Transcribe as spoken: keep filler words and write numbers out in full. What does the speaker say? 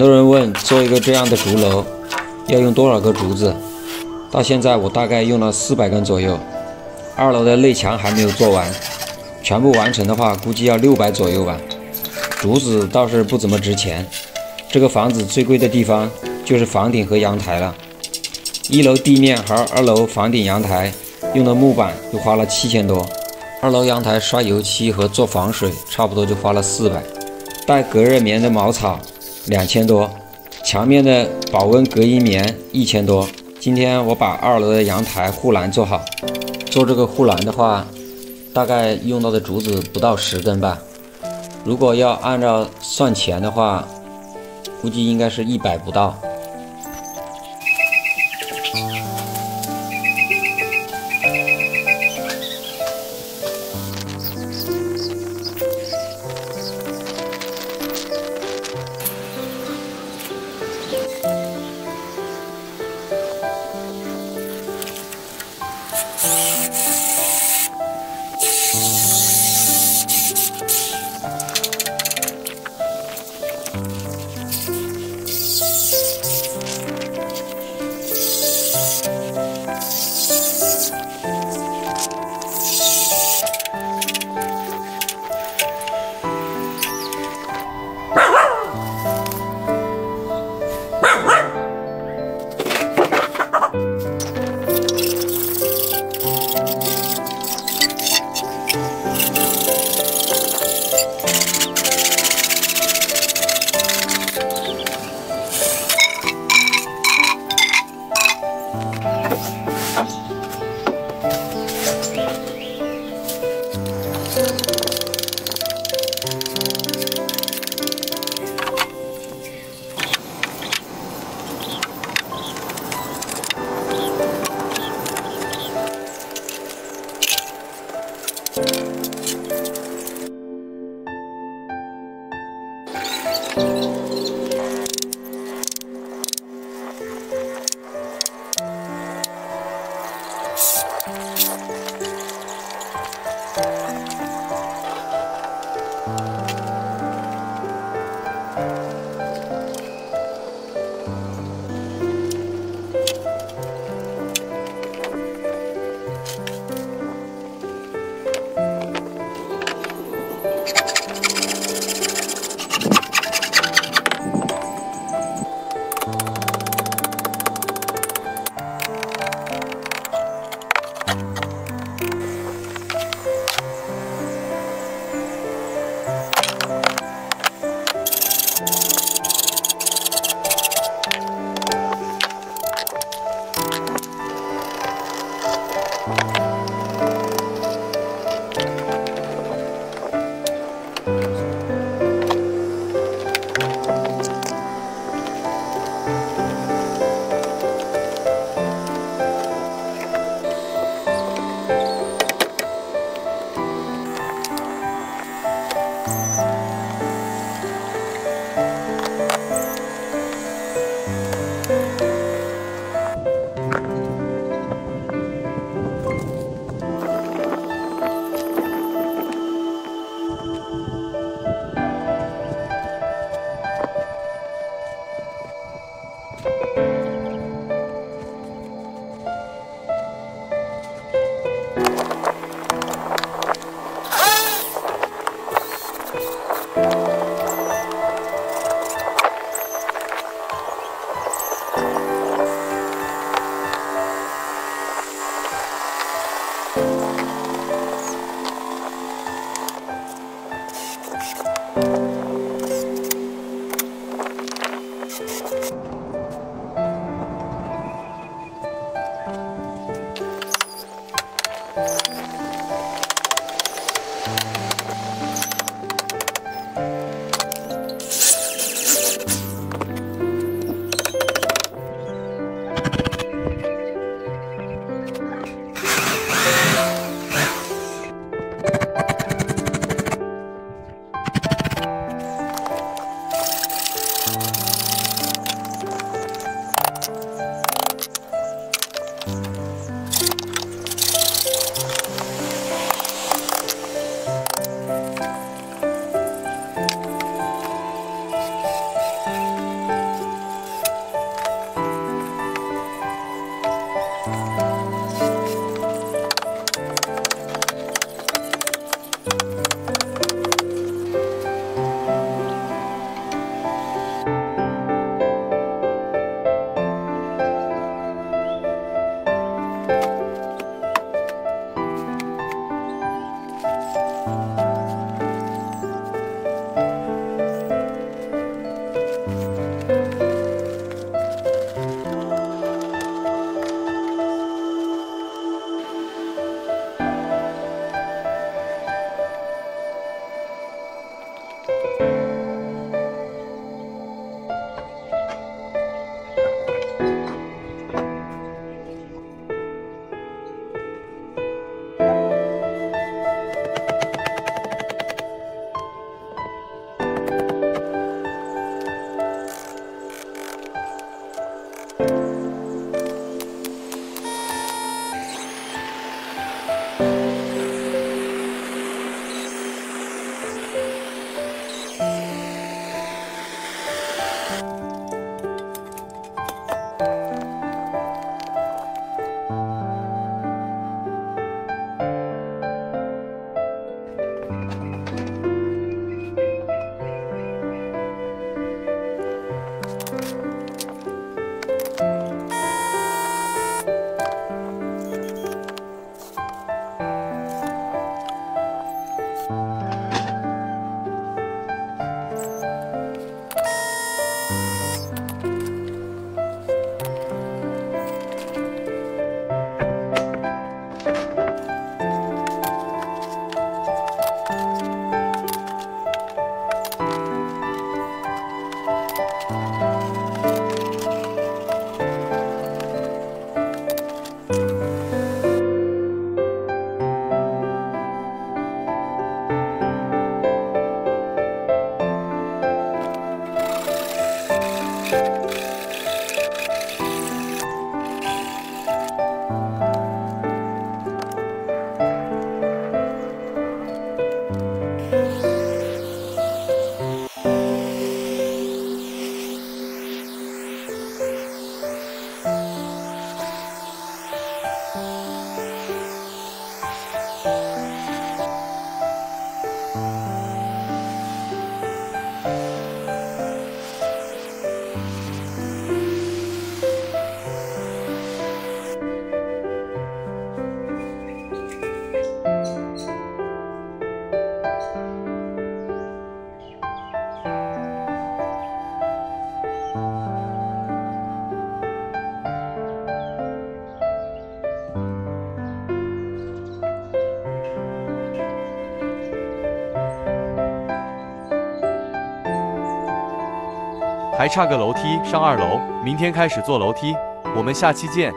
很多人问，做一个这样的竹楼要用多少个竹子？到现在我大概用了四百根左右。二楼的内墙还没有做完，全部完成的话，估计要六百左右吧。竹子倒是不怎么值钱，这个房子最贵的地方就是房顶和阳台了。一楼地面和二楼房顶阳台用的木板就花了七千多，二楼阳台刷油漆和做防水差不多就花了四百，带隔热棉的茅草两千多，墙面的保温隔音棉一千多。今天我把二楼的阳台护栏做好，做这个护栏的话，大概用到的竹子不到十根吧。如果要按照算钱的话，估计应该是一百不到。还差个楼梯，上二楼，明天开始做楼梯。我们下期见。